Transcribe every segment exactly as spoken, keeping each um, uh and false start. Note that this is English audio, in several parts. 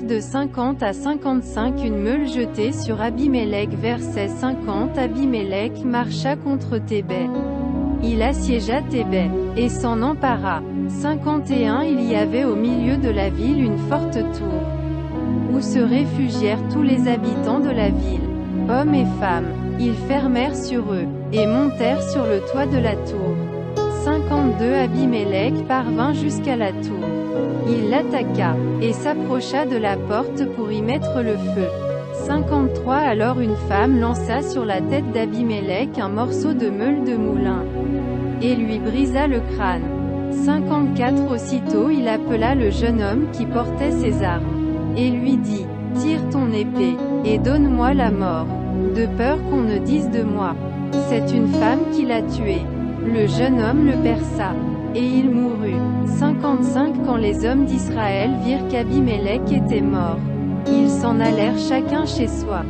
neuf de cinquante à cinquante-cinq Une meule jetée sur Abimelech. Verset cinquante Abimelech marcha contre Thebez. Il assiégea Thébez et s'en empara. cinquante et un Il y avait au milieu de la ville une forte tour, où se réfugièrent tous les habitants de la ville, hommes et femmes. Ils fermèrent sur eux, et montèrent sur le toit de la tour. cinquante-deux Abimelech parvint jusqu'à la tour. Il l'attaqua, et s'approcha de la porte pour y mettre le feu. cinquante-trois Alors une femme lança sur la tête d'Abimelech un morceau de meule de moulin, et lui brisa le crâne. cinquante-quatre Aussitôt il appela le jeune homme qui portait ses armes, et lui dit, « Tire ton épée, et donne-moi la mort, de peur qu'on ne dise de moi. C'est une femme qui l'a tué. » Le jeune homme le perça, et il mourut. cinquante-cinq Quand les hommes d'Israël virent qu'Abimelech était mort, ils s'en allèrent chacun chez soi.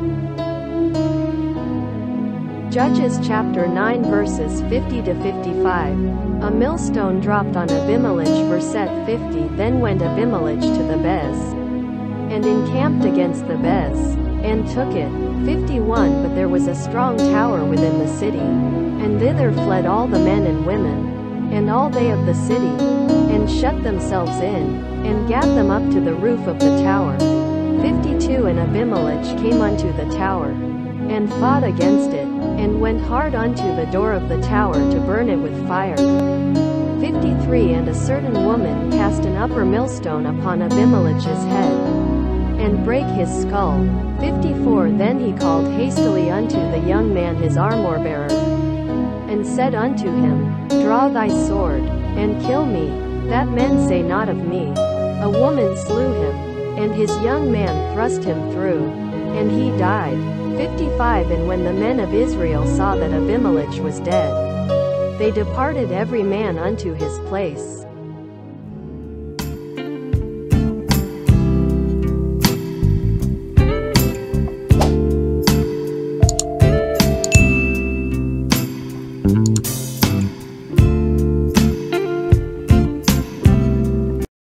Judges chapter nine verses fifty to fifty-five. A millstone dropped on Abimelech. Verset fifty Then went Abimelech to Thebez, and encamped against Thebez, and took it. fifty-one But there was a strong tower within the city, and thither fled all the men and women, and all they of the city, and shut themselves in, and gat them up to the roof of the tower. fifty-two And Abimelech came unto the tower, and fought against it, and went hard unto the door of the tower to burn it with fire. fifty-three And a certain woman cast an upper millstone upon Abimelech's head, and brake his skull. fifty-four Then he called hastily unto the young man his armor-bearer, and said unto him, Draw thy sword, and kill me, that men say not of me. A woman slew him, and his young man thrust him through, and he died. fifty-five And when the men of Israel saw that Abimelech was dead, they departed every man unto his place.